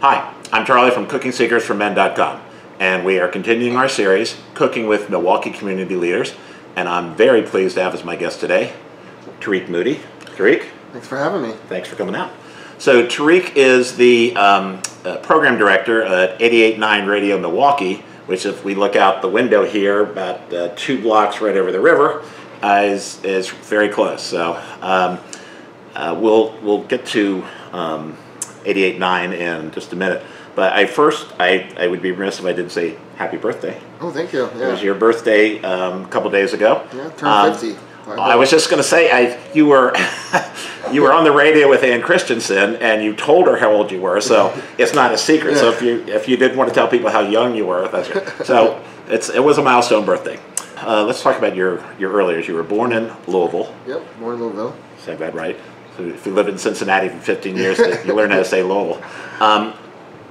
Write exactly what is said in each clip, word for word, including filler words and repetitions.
Hi, I'm Charlie from Cooking Secrets for Men dot com, and we are continuing our series, Cooking with Milwaukee Community Leaders, and I'm very pleased to have as my guest today, Tarik Moody. Tarik? Thanks for having me. Thanks for coming out. So Tarik is the um, uh, program director at eighty-eight point nine Radio Milwaukee, which if we look out the window here, about uh, two blocks right over the river, uh, is, is very close. So um, uh, we'll, we'll get to um, eighty-eight point nine in just a minute, but I first I, I would be remiss if I didn't say happy birthday. Oh, thank you. Yeah. It was your birthday um, a couple days ago. Yeah, turned um, fifty. I was just going to say I you were you were on the radio with Ann Christensen and you told her how old you were, so it's not a secret. Yeah. So if you if you did want to tell people how young you were, that's good. So it's it was a milestone birthday. Uh, let's talk about your your earlier. You were born in Louisville. Yep, born in Louisville. Said that right. If you lived in Cincinnati for fifteen years, you learn how to say Louisville. Um,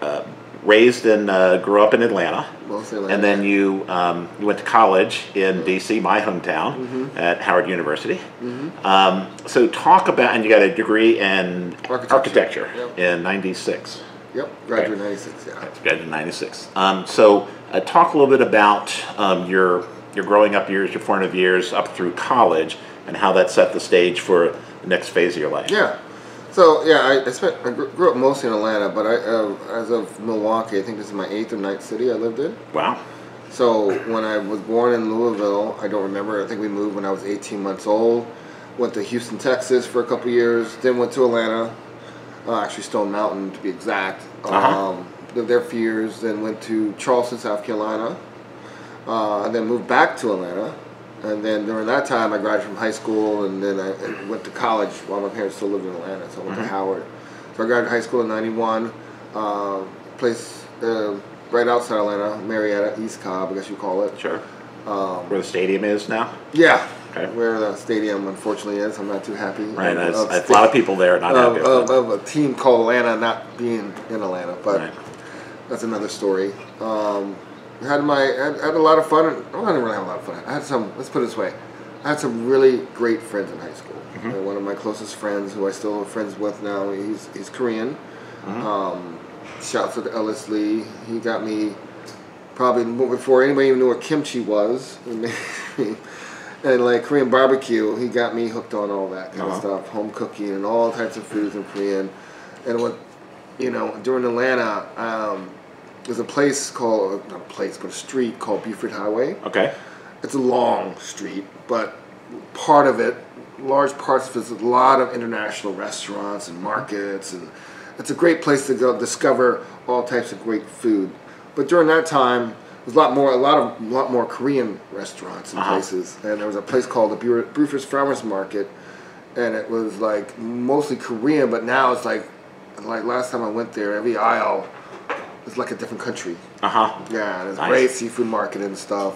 uh, raised and uh, grew up in Atlanta, Atlanta. And then you, um, you went to college in D C, my hometown, mm-hmm. at Howard University. Mm-hmm. um, so talk about, and you got a degree in architecture, architecture yep. in ninety-six. Yep, graduate in ninety-six, yeah. Graduate in ninety-six. Um, so uh, talk a little bit about um, your, your growing up years, your formative years up through college, and how that set the stage for the next phase of your life. Yeah, so yeah, I, I spent I grew up mostly in Atlanta, but I uh, as of Milwaukee, I think this is my eighth or ninth city I lived in. Wow. So when I was born in Louisville, I don't remember. I think we moved when I was eighteen months old. Went to Houston, Texas for a couple years. Then went to Atlanta, uh, actually Stone Mountain to be exact. Um, uh-huh. Lived there for years. Then went to Charleston, South Carolina. Uh, and then moved back to Atlanta. And then during that time, I graduated from high school, and then I went to college while my parents still lived in Atlanta, so I went mm-hmm. to Howard. So I graduated high school in ninety-one, uh, place uh, right outside Atlanta, Marietta, East Cobb, I guess you call it. Sure. Um, where the stadium is now? Yeah. Okay. Where the stadium, unfortunately, is. I'm not too happy. Right. Of, of a state, lot of people there are not of, happy. Of, of a team called Atlanta not being in Atlanta, but right. That's another story. Um, Had my had, had a lot of fun. Well, I didn't really have a lot of fun. I had some. Let's put it this way, I had some really great friends in high school. Mm-hmm. And one of my closest friends, who I still am friends with now, he's he's Korean. Mm-hmm. Um, shouts out to Ellis Lee. He got me probably before anybody even knew what kimchi was, and like Korean barbecue. He got me hooked on all that kind uh-huh. of stuff, home cooking and all types of foods in Korean. And when you know during Atlanta. Um, There's a place called, not a place, but a street called Buford Highway. Okay. It's a long street, but part of it, large parts of it, is a lot of international restaurants and markets, and it's a great place to go discover all types of great food. But during that time, there's a lot more, a lot of, lot more Korean restaurants and uh-huh. places, and there was a place called the Buford Farmers Market, and it was like mostly Korean, but now it's like, like last time I went there, every aisle. It's like a different country. Uh-huh. Yeah, there's nice. Great seafood market and stuff.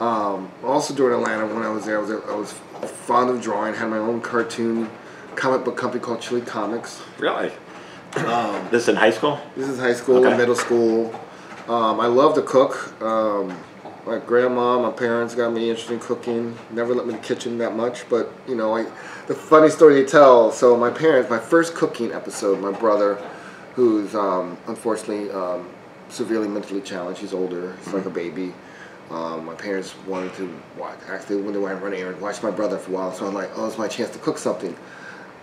Um, also during Atlanta, when I was there, I was, I was fond of drawing. Had my own cartoon comic book company called Chili Comics. Really? Um, this in high school? This is high school, okay. Middle school. Um, I love to cook. Um, my grandma, my parents got me interested in cooking. Never let me in the kitchen that much, but you know, I, the funny story they tell. So my parents, my first cooking episode, my brother. Who's um, unfortunately um, severely mentally challenged. He's older. He's mm-hmm. like a baby. Um, my parents wanted to watch. Actually, when they were running errands, watch my brother for a while. So I'm like, oh, it's my chance to cook something.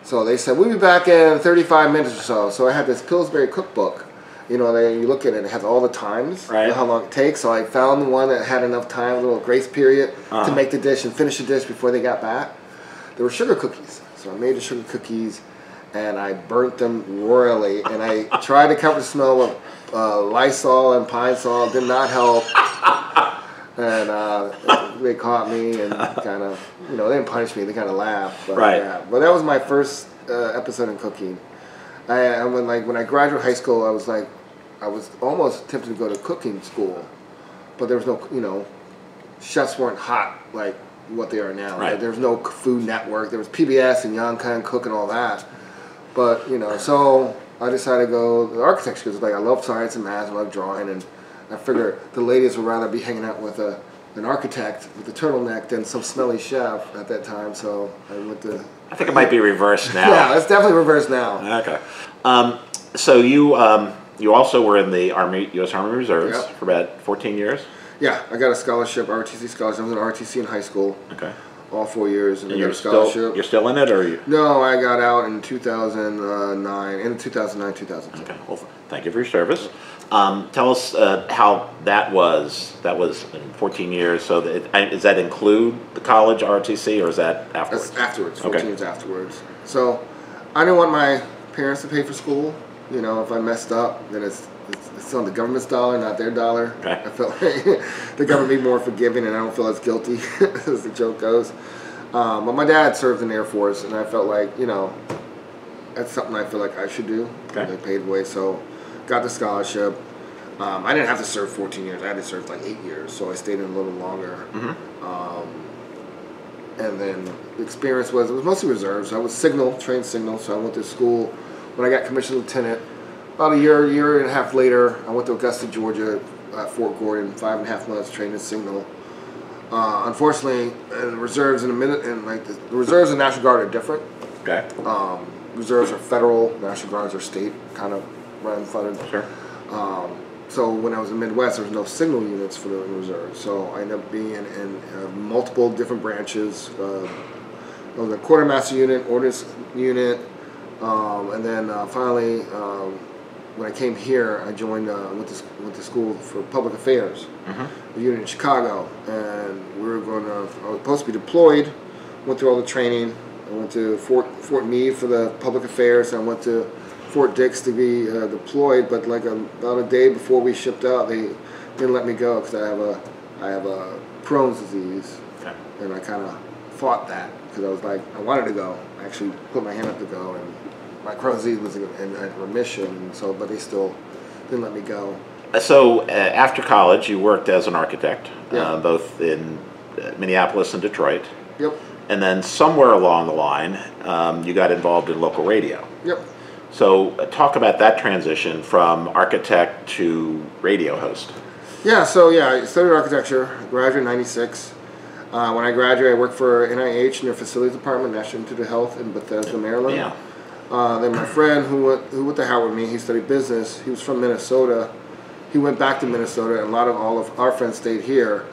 So they said we'll be back in thirty-five minutes or so. So I had this Pillsbury cookbook. You know, they, you look at it, it has all the times, right. You know how long it takes. So I found the one that had enough time, a little grace period, uh-huh. to make the dish and finish the dish before they got back. There were sugar cookies. So I made the sugar cookies. And I burnt them royally, and I tried to cover the smell with uh, Lysol and Pine Sol. Did not help, and uh, they caught me and kind of, you know, they didn't punish me. They kind of laughed, but, right? Yeah. But that was my first uh, episode in cooking. I, I when like when I graduated high school, I was like, I was almost tempted to go to cooking school, but there was no, you know, chefs weren't hot like what they are now. Right. Like, there was no Food Network. There was P B S and Young Kind Cook and all that. But, you know, so I decided to go to architecture because, like, I love science and math, I love drawing, and I figure the ladies would rather be hanging out with a, an architect with a turtleneck than some smelly chef at that time, so I went to... I think it might be reversed now. Yeah, it's definitely reversed now. Okay. Um, so you, um, you also were in the Army, U S Army Reserves, yep, for about fourteen years? Yeah, I got a scholarship, R O T C scholarship. I was in R O T C in high school. Okay. All four years, and, and I got a scholarship. Still, you're still in it, or are you? No, I got out in two thousand nine, in two thousand nine, two thousand ten. Okay. Well, thank you for your service. Um, tell us uh, how that was. That was in fourteen years. So, that, does that include the college R O T C, or is that afterwards? That's afterwards. fourteen years afterwards. So, I didn't want my parents to pay for school. You know, if I messed up, then it's it's, it's on the government's dollar, not their dollar. Okay. I felt like the government be more forgiving, and I don't feel as guilty as the joke goes. Um, but my dad served in the Air Force, and I felt like, you know, that's something I feel like I should do. Okay. And they paid way, so got the scholarship. Um, I didn't have to serve fourteen years. I had to serve like eight years, so I stayed in a little longer. Mm-hmm. Um, and then the experience was, it was mostly reserves. I was signal, trained signal, so I went to school. When I got commissioned lieutenant, about a year, year and a half later, I went to Augusta, Georgia, at Fort Gordon, five and a half months training signal. Uh, unfortunately, the reserves in a minute, and like the, the reserves and National Guard are different. Okay. Um, reserves are federal, National Guards are state, kind of grandfathered. Sure. Um, so when I was in the Midwest, there was no signal units for the reserves. So I ended up being in, in uh, multiple different branches. Uh, I was in a quartermaster unit, ordnance unit. Um, and then uh, finally, um, when I came here, I joined, uh, went, to, went to school for public affairs, mm-hmm, a unit in Chicago, and we were going to, I was supposed to be deployed, went through all the training, I went to Fort, Fort Meade for the public affairs, and I went to Fort Dix to be uh, deployed, but like a, about a day before we shipped out, they didn't let me go because I have a, I have a Crohn's disease, okay, and I kind of fought that because I was like, I wanted to go, I actually put my hand up to go, and my Crohn's disease was in, in, in remission, so but they still didn't let me go. So uh, after college, you worked as an architect, yeah, uh, both in uh, Minneapolis and Detroit. Yep. And then somewhere along the line, um, you got involved in local radio. Yep. So uh, talk about that transition from architect to radio host. Yeah. So yeah, I studied architecture, graduated in ninety-six. Uh, when I graduated, I worked for N I H in their facilities department, National Institute of Health in Bethesda, Maryland. Yeah. Uh, then my friend who went, who went to Howard with me, he studied business. He was from Minnesota. He went back to Minnesota, and a lot of all of our friends stayed here.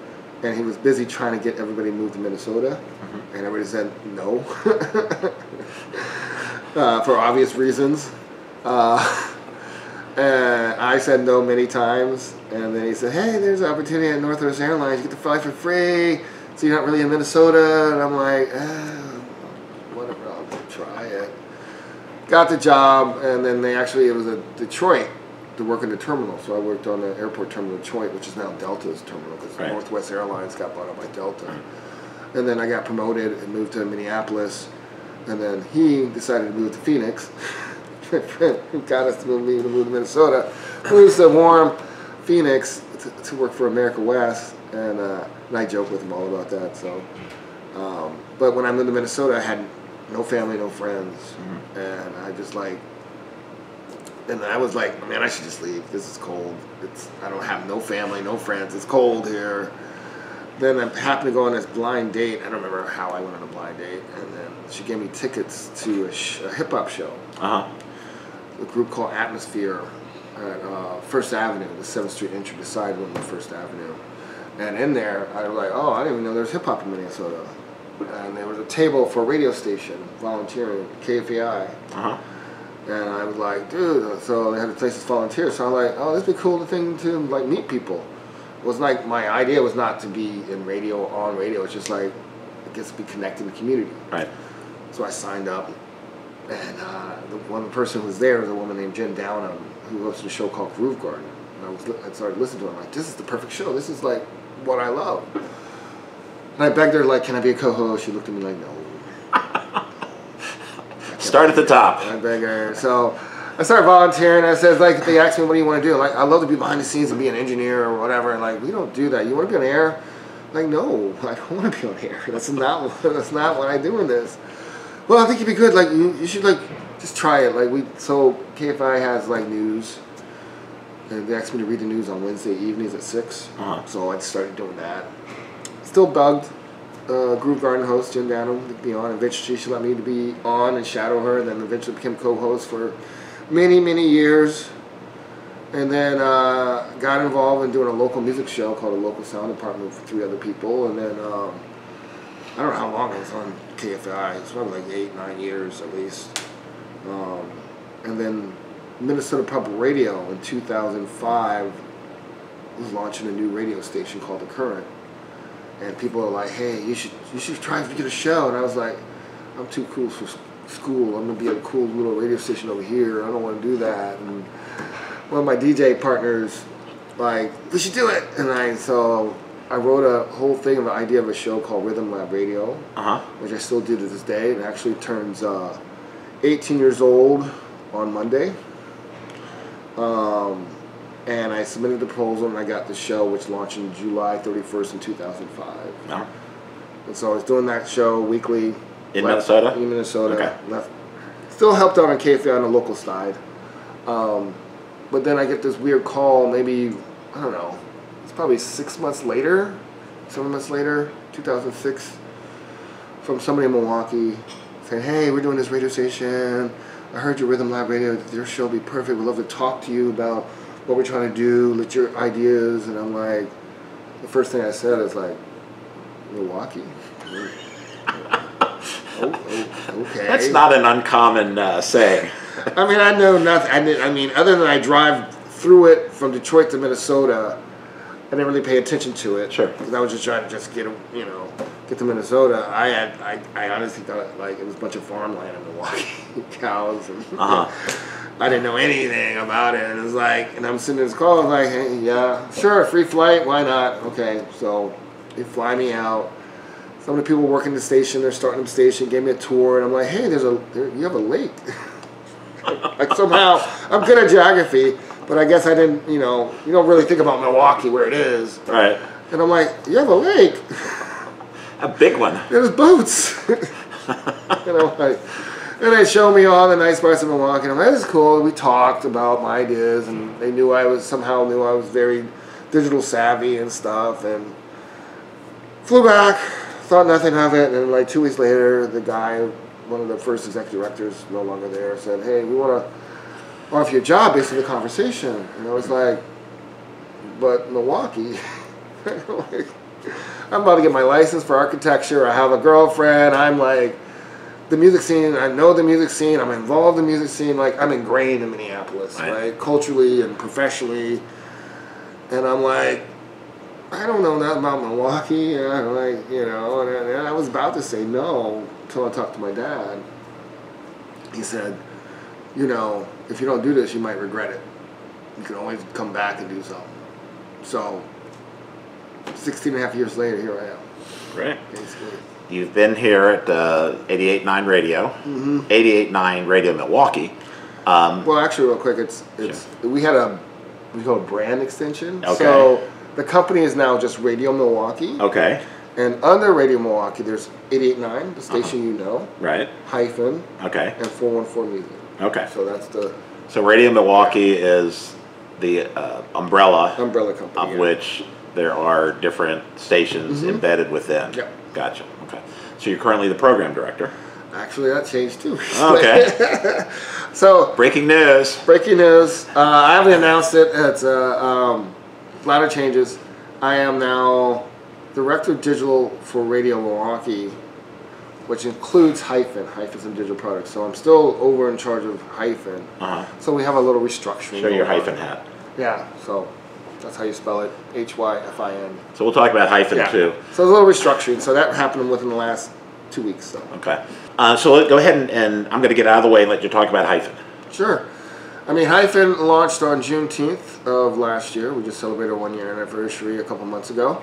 And he was busy trying to get everybody moved to Minnesota, mm-hmm, and everybody said no uh, for obvious reasons. Uh, and I said no many times. And then he said, "Hey, there's an opportunity at Northwest Airlines. You get to fly for free, so you're not really in Minnesota." And I'm like, ah, whatever. I'll try it. Got the job, and then they actually, it was a Detroit to work in the terminal. So I worked on the airport terminal in Detroit, which is now Delta's terminal, because right, Northwest Airlines got bought out by Delta. Right. And then I got promoted and moved to Minneapolis. And then he decided to move to Phoenix. My friend who got us to move to Minnesota. We used to warm Phoenix to, to work for America West. And, uh, and I joke with him all about that. So, um, but when I moved to Minnesota, I had no family, no friends, mm-hmm, and I just like, and I was like, man, I should just leave. This is cold. It's I don't have no family, no friends. It's cold here. Then I happened to go on this blind date. I don't remember how I went on a blind date, and then she gave me tickets to a, sh a hip hop show. Uh huh. A group called Atmosphere at uh, First Avenue, the Seventh Street entry beside one of First Avenue, and in there I was like, oh, I didn't even know there's hip hop in Minnesota. And there was a table for a radio station, volunteering, K F A I. Uh-huh. And I was like, dude, so they had a place to volunteer. So I was like, oh, this would be a cool thing to like meet people. It was like, my idea was not to be in radio, on radio. It's just like, it gets to be connected to the community. Right. So I signed up. And uh, the one person who was there was a woman named Jen Downham, who hosted a show called Groove Garden. And I, was, I started listening to it. I'm like, this is the perfect show. This is like what I love. And I begged her, like, can I be a co-host? She looked at me like, no. Start at the top. I begged her. So I started volunteering. I said, like, they asked me, what do you want to do? Like, I love to be behind the scenes and be an engineer or whatever. And like, we don't do that. You want to be on air? Like, no, I don't want to be on air. That's not, that's not what I do in this. Well, I think you'd be good. Like, you, you should, like, just try it. Like, we, so K F I has, like, news. And they asked me to read the news on Wednesday evenings at six. Uh-huh. So I started doing that. Still bugged uh, Groove Garden host Jen Downham to be on. Eventually, she let me to be on and shadow her, and then eventually became co-host for many, many years. And then uh, got involved in doing a local music show called the Local Sound Department for three other people. And then um, I don't know how long it was on K F A I. It's probably like eight, nine years at least. Um, and then Minnesota Public Radio in two thousand five was launching a new radio station called The Current. And people are like, "Hey, you should you should try to get a show." And I was like, "I'm too cool for school. I'm gonna be a cool little radio station over here. I don't want to do that." And one of my D J partners, like, "We should do it." And I so I wrote a whole thing of the idea of a show called Rhythm Lab Radio, uh-huh. which I still do to this day. It actually turns uh, eighteen years old on Monday. Um, and I submitted the proposal and I got the show, which launched on July thirty-first in two thousand five. Uh-huh. And so I was doing that show weekly. In left, Minnesota? In Minnesota. Okay. Left, still helped out on K F A I on the local side. Um, but then I get this weird call maybe, I don't know, it's probably six months later, seven months later, two thousand six, from somebody in Milwaukee saying, "Hey, we're doing this radio station. I heard your Rhythm Lab Radio, your show would be perfect. We'd love to talk to you about what we're trying to do, let your ideas." And I'm like, the first thing I said is like, "Milwaukee? Oh, okay." That's not an uncommon uh, saying. I mean, I know nothing. I, didn't, I mean, other than I drive through it from Detroit to Minnesota, I didn't really pay attention to it. Sure. Because I was just trying to just get, you know, get to Minnesota. I had, I, I honestly thought like it was a bunch of farmland in Milwaukee, cows. And, uh-huh. I didn't know anything about it. And it was like, and I'm sitting in this call. I was like, "Hey, yeah, sure, free flight. Why not?" Okay, so they fly me out. Some of the people working the station, they're starting the station, gave me a tour, and I'm like, "Hey, there's a there, you have a lake." Like somehow, I'm good at geography, but I guess I didn't, you know, you don't really think about Milwaukee where it is. Right. And I'm like, "You have a lake." A big one. There's boats. You know, like, and they show me all the nice parts of Milwaukee, and I'm like, "This is cool." And we talked about my ideas, and they knew I was, somehow knew I was very digital savvy and stuff, and flew back. Thought nothing of it, and then like two weeks later, the guy, one of the first executive directors, no longer there, said, "Hey, we want to offer you a job based on the conversation." And I was like, "But Milwaukee, I'm about to get my license for architecture. I have a girlfriend. I'm like the music scene. I know the music scene. I'm involved in the music scene. Like I'm ingrained in Minneapolis, right, right? Culturally and professionally." And I'm like, "I don't know nothing about Milwaukee," and I'm like, you know, and I, and I was about to say no until I talked to my dad. He said, "You know, if you don't do this, you might regret it. You can always come back and do something." So, sixteen and a half years later, here I am. Great. Basically. You've been here at uh, eighty-eight point nine Radio, mm-hmm. eighty-eight point nine Radio Milwaukee. Um, well, actually, real quick, it's it's sure. we had a we call it brand extension. Okay. So, the company is now just Radio Milwaukee. Okay. And under Radio Milwaukee, there's eighty-eight point nine, the station uh-huh. you know. Right. Hyfin. Okay. And four one four Music. Okay. So that's the... So Radio Milwaukee yeah. is the uh, umbrella... Umbrella company. ...of yeah. which there are different stations mm-hmm. embedded within. Yep. Gotcha. Okay. So you're currently the program director. Actually, that changed too. Okay. So... Breaking news. Breaking news. Uh, I haven't announced it. It's a... Uh, um, A lot of changes. I am now Director of Digital for Radio Milwaukee, which includes Hyfin. Hyfin's and digital products. So I'm still over in charge of Hyfin. Uh-huh. So we have a little restructuring. Show your Hyfin hat. Yeah. So that's how you spell it. H Y F I N. So we'll talk about Hyfin yeah. too. So there's a little restructuring. So that happened within the last two weeks. So. Okay. Uh, so go ahead and, and I'm going to get out of the way and let you talk about Hyfin. Sure. I mean, Hyfin launched on Juneteenth of last year. We just celebrated our one year anniversary a couple months ago.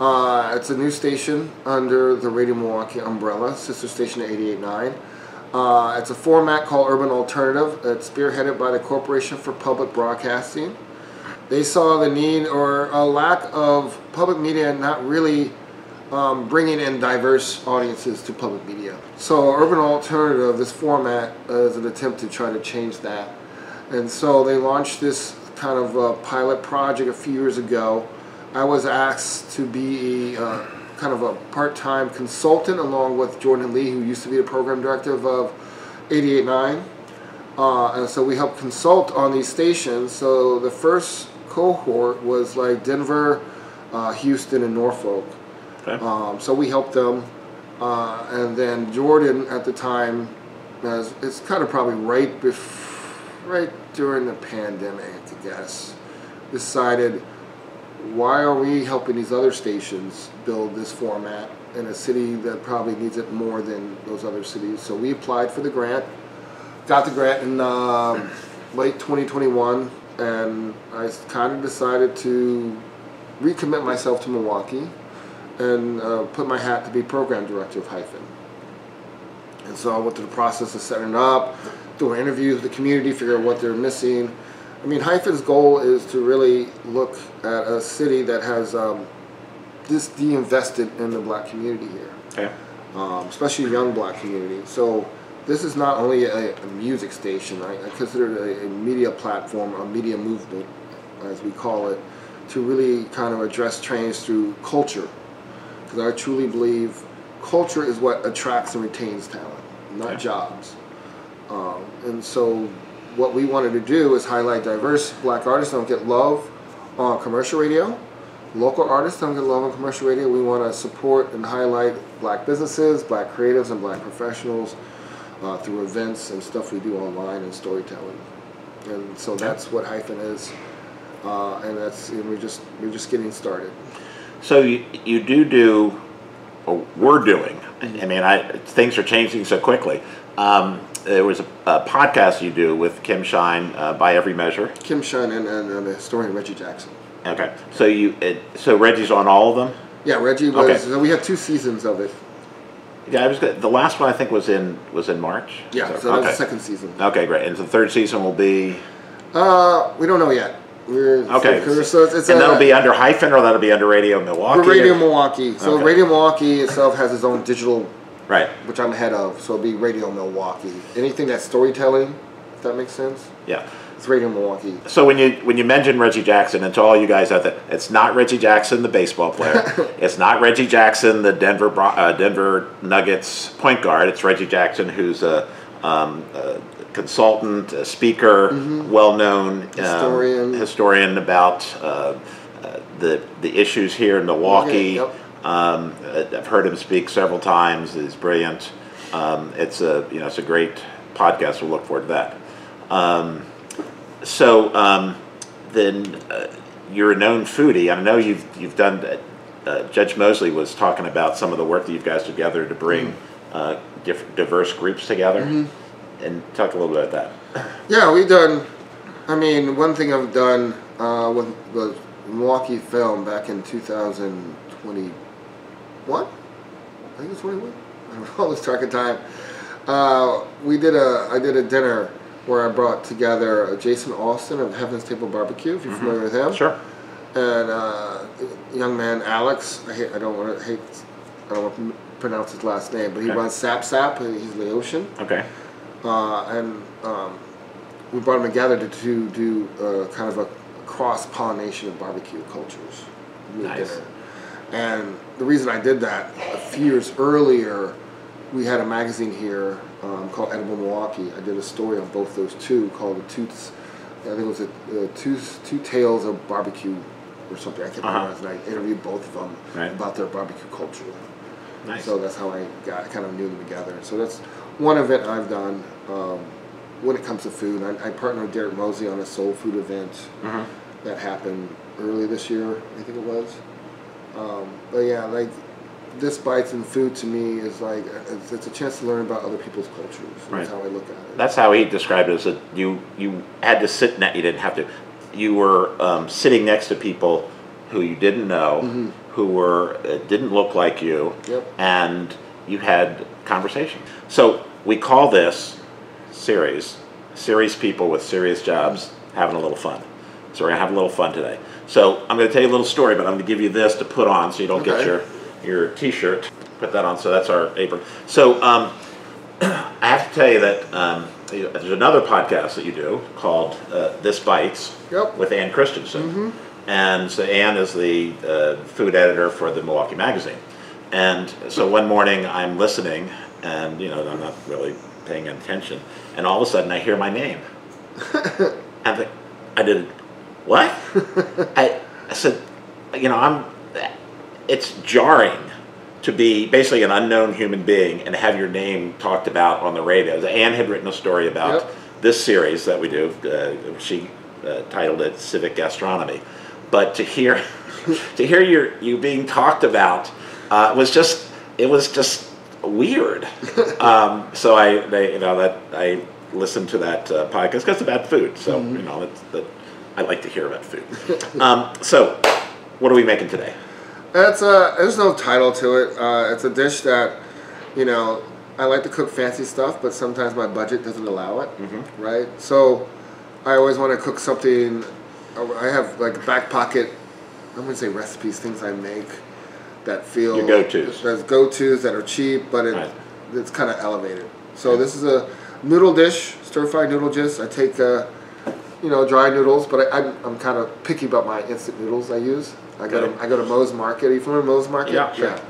Uh, it's a new station under the Radio Milwaukee umbrella, sister station to eighty-eight point nine. Uh, it's a format called Urban Alternative. It's spearheaded by the Corporation for Public Broadcasting. They saw the need or a lack of public media not really um, bringing in diverse audiences to public media. So Urban Alternative, this format, uh, is an attempt to try to change that. And so they launched this kind of uh, pilot project a few years ago. I was asked to be uh, kind of a part-time consultant along with Jordan Lee, who used to be the program director of eighty-eight point nine. Uh, and so we helped consult on these stations. So the first cohort was like Denver, uh, Houston, and Norfolk. Okay. Um, so we helped them. Uh, and then Jordan at the time, as it's kind of probably right before, right during the pandemic, I guess, decided, why are we helping these other stations build this format in a city that probably needs it more than those other cities? So we applied for the grant, got the grant in um, late twenty twenty-one, and I kind of decided to recommit myself to Milwaukee and uh, put my hat to be program director of Hyfin. And so I went through the process of setting it up, doing interviews with the community, figure out what they're missing. I mean, Hyfin's goal is to really look at a city that has um, this de-invested in the black community here, okay. um, especially young black community. So this is not only a, a music station, I, I consider it a, a media platform, a media movement, as we call it, to really kind of address change through culture. Because I truly believe culture is what attracts and retains talent, not okay. jobs. Um, and so what we wanted to do is highlight diverse black artists that don't get love on commercial radio. Local artists don't get love on commercial radio. We want to support and highlight black businesses, black creatives, and black professionals uh, through events and stuff we do online and storytelling. And so that's what Hyfin is, uh, and that's and we're just we're just getting started. So you, you do do, or we're doing. I mean, I things are changing so quickly. Um, there was a, a podcast you do with Kim Shine, uh, By Every Measure. Kim Shine and, and, and the historian Reggie Jackson. Okay, so you it, so Reggie's on all of them. Yeah, Reggie was. Okay. So we have two seasons of it. Yeah, I was gonna, the last one I think was in was in March. Yeah, so, so okay. that was the second season. Okay, great. And the third season will be. Uh, we don't know yet. We're, okay, so, so it's, it's and a, that'll be under Hyfin, or that'll be under Radio Milwaukee? Radio Milwaukee. So okay. Radio Milwaukee itself has its own digital, right? Which I'm head of, so it'll be Radio Milwaukee. Anything that's storytelling, if that makes sense. Yeah, it's Radio Milwaukee. So when you when you mention Reggie Jackson, and to all you guys out there, it's not Reggie Jackson, the baseball player. It's not Reggie Jackson, the Denver uh, Denver Nuggets point guard. It's Reggie Jackson, who's a um, uh, consultant, a speaker, mm-hmm. well-known um, historian. historian about uh, uh, the the issues here in Milwaukee. Okay, yep. um, I've heard him speak several times. He's brilliant. Um, it's a you know it's a great podcast. We'll look forward to that. Um, so um, then uh, you're a known foodie. I know you've you've done. Uh, Judge Mosley was talking about some of the work that you guys have gathered to bring mm-hmm. uh, diff diverse groups together. Mm-hmm. And talk a little bit about that. Yeah, we've done, I mean, one thing I've done uh, with the Milwaukee Film back in two thousand twenty-one, I think it's twenty-one, I'm always track of time. Uh, we did a, I did a dinner where I brought together Jason Austin of Heaven's Table Barbecue, if you're mm-hmm. familiar with him. Sure. And uh, young man Alex, I, hate, I don't want to hate, I don't want to pronounce his last name, but he okay. runs Sap Sap, he's Laotian. Okay. Uh, and um, we brought them together to, to do uh, kind of a cross-pollination of barbecue cultures. Nice. And the reason I did that, a few years earlier, we had a magazine here um, called Edible Milwaukee. I did a story on both those two called the two, I think it was a, uh, two, two Tales of Barbecue or something. I can't remember. Uh-huh. And I interviewed both of them right. about their barbecue culture. Nice. So that's how I got I kind of knew them together. So that's one event I've done um, when it comes to food. I, I partnered with Derek Mosey on a soul food event mm-hmm. that happened early this year, I think it was. Um, but yeah, like This Bites and food to me is like, it's, it's a chance to learn about other people's cultures. Right. That's how I look at it. That's how he described it, is that you, you had to sit, ne- you didn't have to, you were um, sitting next to people who you didn't know, mm-hmm. who were uh, didn't look like you, yep. and you had conversation. So we call this series, serious people with serious jobs having a little fun. So we're going to have a little fun today. So I'm going to tell you a little story, but I'm going to give you this to put on so you don't okay. get your your t-shirt. Put that on, so that's our apron. So um, I have to tell you that um, there's another podcast that you do called uh, This Bites yep. with Ann Christensen. Mm-hmm. And so Ann is the uh, food editor for the Milwaukee Magazine. And so one morning I'm listening, and you know I'm not really paying attention, and all of a sudden I hear my name. I'm like, I didn't, what? I, I said, you know, I'm, it's jarring to be basically an unknown human being and have your name talked about on the radio. Ann had written a story about yep. this series that we do. Uh, she uh, titled it Civic Gastronomy. But to hear, to hear your, you being talked about uh, was just, it was just weird. um, so I, they, you know, that I listened to that uh, podcast because it's about food. So mm-hmm. you know, it's, that I like to hear about food. um, so, what are we making today? It's a, there's no title to it. Uh, it's a dish that, you know, I like to cook fancy stuff, but sometimes my budget doesn't allow it, mm-hmm. right? So I always want to cook something. I have like back pocket, I'm going to say recipes, things I make that feel... Your go-tos. There's go-tos that are cheap, but it, right. it's kind of elevated. So yeah. this is a noodle dish, stir-fried noodle dish. I take, uh, you know, dry noodles, but I, I'm, I'm kind of picky about my instant noodles I use. I go to I go to Moe's Market. Are you familiar with Moe's Market? Yeah, sure. Yeah.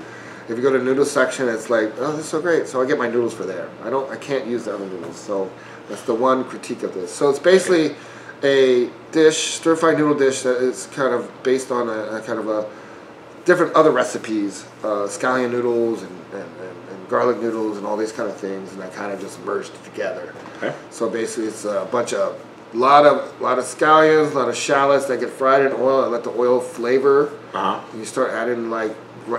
If you go to noodle section, it's like, oh, this is so great. So I get my noodles for there. I don't, I can't use the other noodles. So that's the one critique of this. So it's basically okay. a dish, stir-fried noodle dish that is kind of based on a, a kind of a different other recipes, uh, scallion noodles and, and, and, and garlic noodles and all these kind of things, and I kind of just merged it together. Okay. So basically, it's a bunch of Lot of lot of scallions, a lot of shallots that get fried in oil. I let the oil flavor. Uh-huh. You start adding like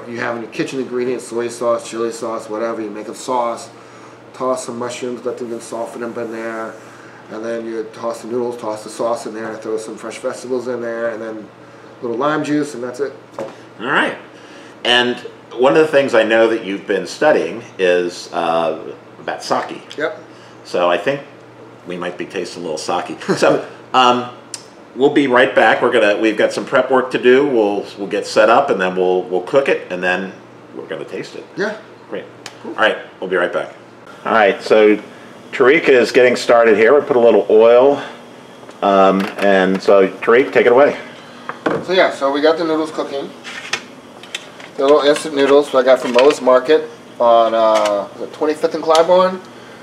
you have in the kitchen ingredients: soy sauce, chili sauce, whatever. You make a sauce, toss some mushrooms, let them soften them in there, and then you toss the noodles, toss the sauce in there, throw some fresh vegetables in there, and then a little lime juice, and that's it. All right. And one of the things I know that you've been studying is uh, about sake. Yep. So I think we might be tasting a little sake. So um, we'll be right back. We're gonna we've got some prep work to do. We'll we'll get set up and then we'll we'll cook it and then we're gonna taste it. Yeah. Great. Cool. All right, we'll be right back. All right, so Tarik is getting started here. We put a little oil, um, and so Tarik, take it away. So yeah, so we got the noodles cooking. The little instant noodles that I got from Moe's Market on uh, the twenty-fifth and Claiborne.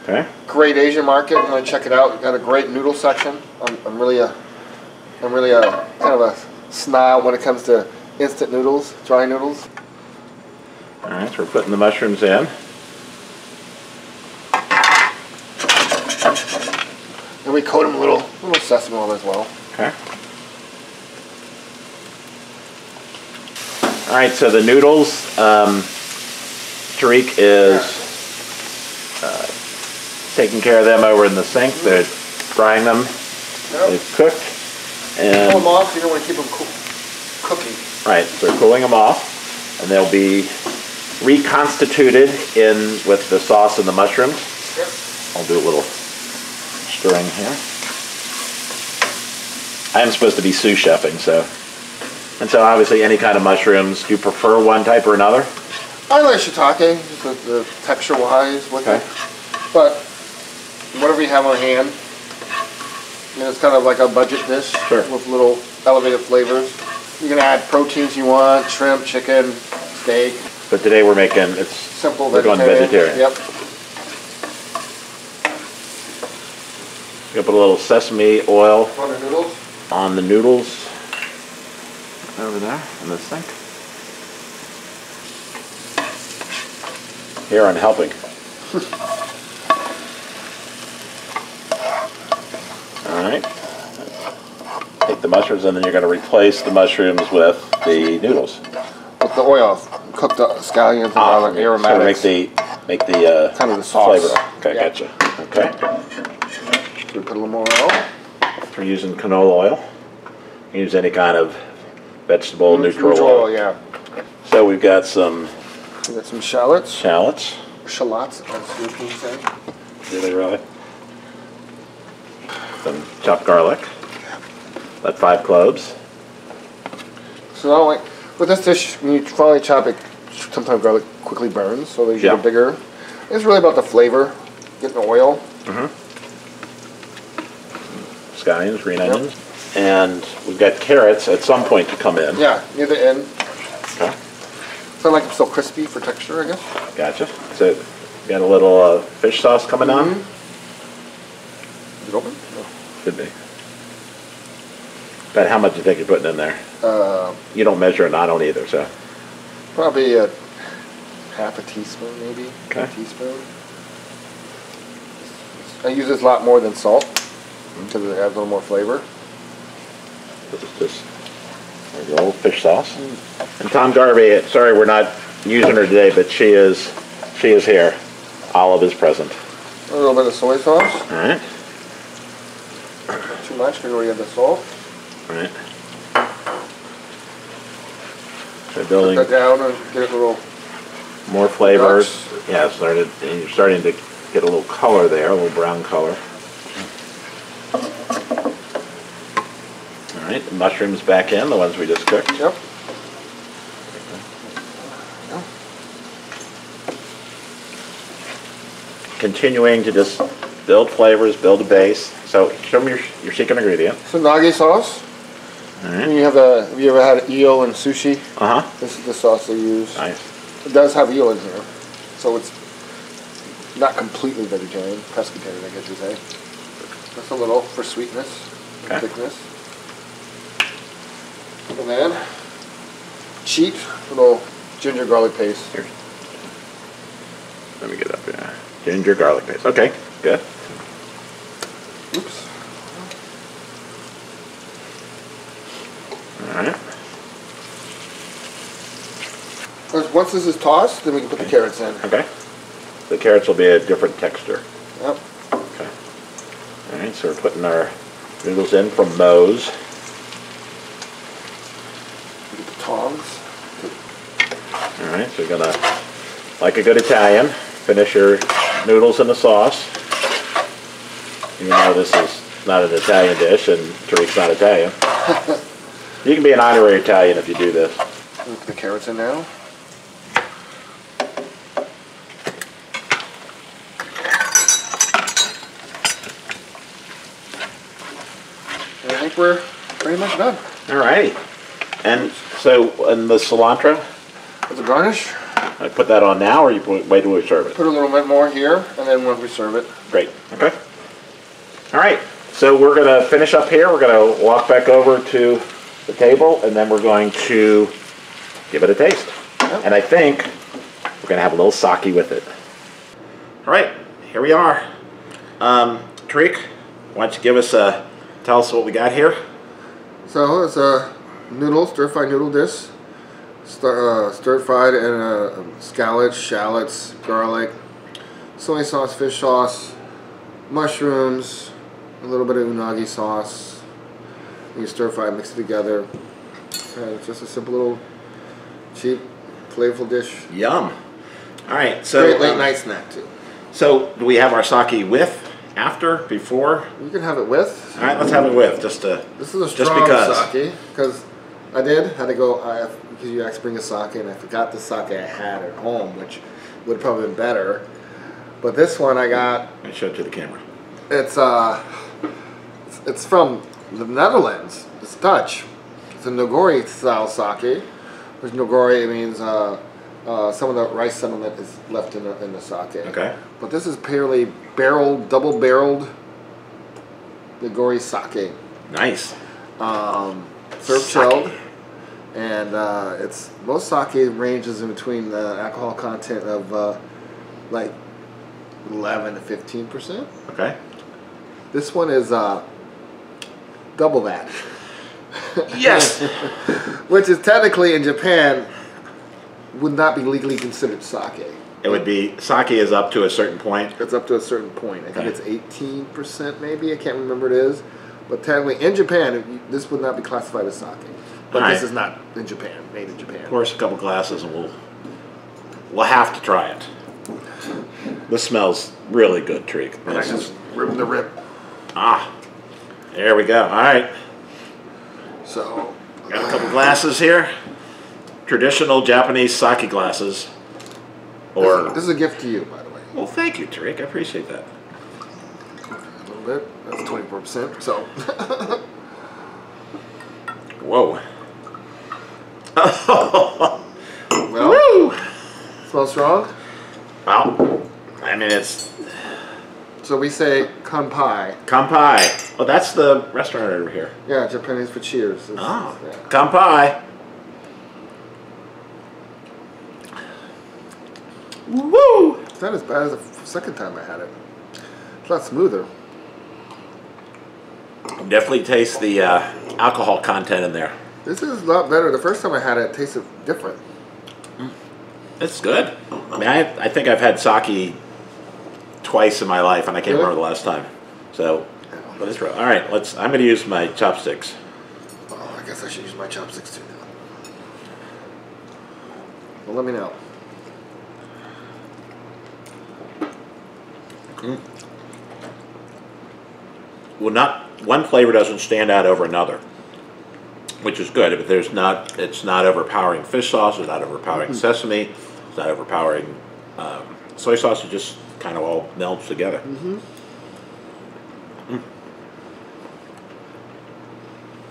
Okay. Great Asian market. I'm gonna check it out. We've got a great noodle section. I'm, I'm really a, I'm really a kind of a snob when it comes to instant noodles, dry noodles. All right, so we're putting the mushrooms in, and we coat them a little, a little sesame oil as well. Okay. All right, so the noodles, um, Tarik is. Uh, taking care of them over in the sink. They're frying them. Yep. They've cooked. And pull them off. You don't want to keep them cool. cooking. Right. So they're cooling them off, and they'll be reconstituted in with the sauce and the mushrooms. Yep. I'll do a little stirring here. I am supposed to be sous chefing, so and so obviously any kind of mushrooms. Do you prefer one type or another? I like shiitake, the, the texture wise. Okay. It. But whatever you have on hand, you know, it's kind of like a budget dish sure. with little elevated flavors. You can add proteins you want, shrimp, chicken, steak. But today we're making, it's simple we're vegetarian. Going vegetarian. Yep. We're going to put a little sesame oil on the noodles. On the noodles. Over there in the sink. Here I'm helping. Alright, take the mushrooms and then you're going to replace the mushrooms with the noodles. With the oil, cook the scallions and ah, garlic aromatics. So make the, make the, uh, kind of the sauce. Flavor. Okay, yeah. Gotcha. Okay. So we put a little more oil. We're using canola oil. You can use any kind of vegetable neutral, neutral oil. oil. Yeah. So we've got some... We've got some shallots. Shallots. Shallots, as you can say. Do they really? Some chopped garlic, about five cloves. So like, with this dish, when you finally chop it, sometimes garlic quickly burns, so they yeah. get bigger. It's really about the flavor, getting the oil. Mm-hmm. Scallions, green yep. onions. And we've got carrots at some point to come in. Yeah, near the end. Okay. So I like them still crispy for texture, I guess. Gotcha. So Got a little uh, fish sauce coming mm-hmm. on. Is it open? No. Should be. But how much do you think you're putting in there? Uh, you don't measure, and I don't either, so. Probably a half a teaspoon, maybe. Okay. A teaspoon. I use this a lot more than salt because mm-hmm. it adds a little more flavor. This is just a little fish sauce. Mm. And Tom Garvey, sorry we're not using her today, but she is she is here. Olive is present. A little bit of soy sauce. All right. Not too much because we already have the salt. All right. So building. Put that down and get a little more flavors. Nuts. Yeah, started. And you're starting to get a little color there, a little brown color. All right, the mushrooms back in, the ones we just cooked. Yep. Continuing to just build flavors, build a base. So show me your, your secret ingredient. So nage sauce. All right. You have a. Have you ever had eel in sushi? Uh huh. This is the sauce they use. Nice. It does have eel in here, so it's not completely vegetarian, pescatarian, I guess you say. Just a little for sweetness, okay. thickness. And then, cheap little ginger garlic paste. Here. Let me get up here. Ginger garlic paste. Okay, good. Oops. All right. Once this is tossed, then we can put okay. the carrots in. Okay. The carrots will be a different texture. Yep. Okay. All right, so we're putting our noodles in from Moe's. Get the tongs. All right, so you're gonna, like a good Italian, finish your noodles in the sauce. Even though this is not an Italian dish, and Tarik's not Italian. You can be an honorary Italian if you do this. Put the carrots in now. I think we're pretty much done. All right. And so, and the cilantro? With the garnish. I put that on now, or you wait till we serve it? Put a little bit more here, and then when we serve it. Great. Okay. All right. So we're going to finish up here. We're going to walk back over to the table, and then we're going to give it a taste. Yep. And I think we're going to have a little sake with it. All right. Here we are. Um, Tarik, why don't you give us a... Tell us what we got here. So it's a noodle, stir-fried noodle dish. Stir, uh, stir-fried and uh, scallops, shallots, garlic, soy sauce, fish sauce, mushrooms, a little bit of unagi sauce. You stir-fry, mix it together. And it's just a simple little, cheap, flavorful dish. Yum. All right. So great late um, night snack too. So do we have our sake with? After, before? You can have it with. All right, let's have it with. Just to, This is a strong because. sake because I did had to go I, because you asked to bring a sake and I forgot the sake I had at home, which would have probably been better. But this one I got. I show it to the camera. It's uh, it's, it's from the Netherlands. It's Dutch. It's a Nigori style sake, which Nigori means uh. Uh, some of the rice sediment is left in the, in the sake. Okay. But this is purely barreled, double-barreled Nigori sake. Nice. Um, served chilled. And uh, it's, most sake ranges in between the alcohol content of uh, like eleven to fifteen percent. Okay. This one is uh, double that. Yes! Which is technically in Japan... would not be legally considered sake. It would be, sake is up to a certain point? It's up to a certain point. I think it's eighteen percent maybe, I can't remember what it is. But technically, in Japan, this would not be classified as sake. But right. this is not in Japan, made in Japan. Of course, a couple glasses and we'll, we'll have to try it. This smells really good, Tarik. Let's just rip the rip. Ah, there we go, all right. So. Got a couple glasses here. Traditional Japanese sake glasses, or this is a gift to you, by the way. Well, thank you, Tarik. I appreciate that. A little bit. That's twenty-four percent. So, whoa. Well, woo! Smells strong. Wow. I mean, it's... So we say Kanpai. Kanpai. Oh, that's the restaurant over here. Yeah, Japanese for cheers. It's, oh, yeah. Kanpai. Woo! It's not as bad as the second time I had it. It's a lot smoother. Definitely taste the uh, alcohol content in there. This is a lot better. The first time I had it, it tasted different. It's good. I mean, I, I think I've had sake twice in my life, and I can't really? remember the last time. So, but it's real. All right, let's. I'm going to use my chopsticks. Oh, I guess I should use my chopsticks too now. Well, let me know. Mm. Well, not one flavor doesn't stand out over another, which is good. But there's not. It's not overpowering fish sauce. It's not overpowering mm-hmm. sesame. It's not overpowering um, soy sauce. It just kind of all melts together. Mm-hmm. Mm.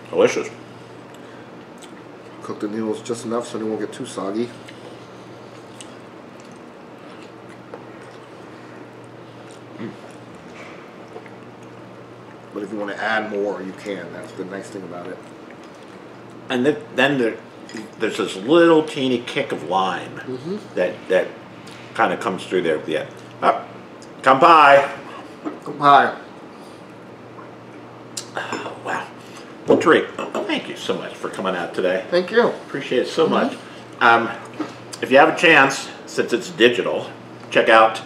Delicious. Cook the noodles just enough so they won't get too soggy. Mm. But if you want to add more, you can. That's the nice thing about it. And th then the. There's this little teeny kick of lime mm-hmm. that that kind of comes through there at the end. Oh, Kanpai! Kanpai. Oh, wow. Well, Tarik, thank you so much for coming out today. Thank you. Appreciate it so mm-hmm. much. Um, if you have a chance, since it's digital, check out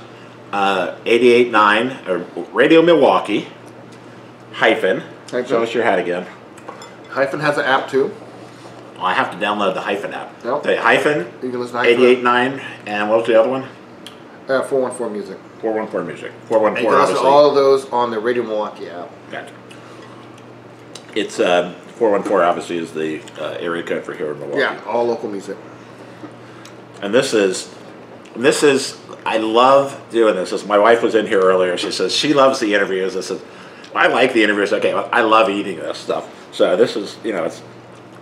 uh, eighty-eight point nine or Radio Milwaukee, Hyfin. Hyfin. Show us your hat again. Hyfin has an app too. Well, I have to download the Hyfin app. Yep. The Hyfin, you can listen to Hyfin. eighty-eight point nine, and what was the other one? Uh, four one four Music. four one four Music. four one four, you can listen to all of those on the Radio Milwaukee app. Gotcha. It's, uh, four one four obviously is the uh, area code for here in Milwaukee. Yeah, all local music. And this is, this is, I love doing this. This my wife was in here earlier. She says she loves the interviews. I said, well, I like the interviews. Okay, well, I love eating this stuff. So this is, you know, it's,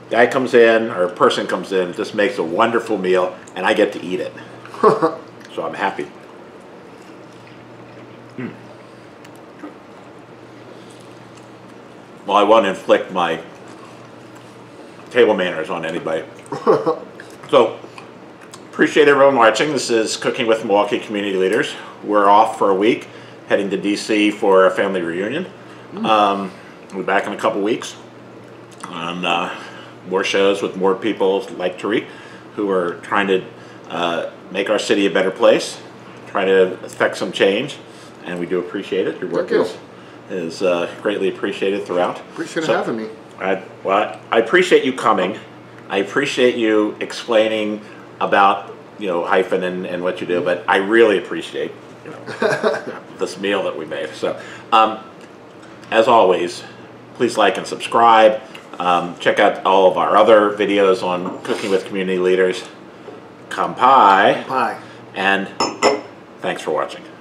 guy comes in, or a person comes in, just makes a wonderful meal, and I get to eat it. So I'm happy. Mm. Well, I won't inflict my table manners on anybody. So, appreciate everyone watching. This is Cooking with Milwaukee Community Leaders. We're off for a week, heading to D C for a family reunion. Mm. Um, we'll be back in a couple weeks. And, uh, more shows with more people like Tarik, who are trying to uh, make our city a better place, trying to affect some change, and we do appreciate it. Your work Thank is, you. is uh, greatly appreciated throughout. Appreciate so, having me. I, well, I appreciate you coming. I appreciate you explaining about you know Hyfin and, and what you do, but I really appreciate you know this meal that we made. So, um, as always, please like and subscribe. Um, check out all of our other videos on Cooking with Community Leaders. Kanpai. Kanpai. And thanks for watching.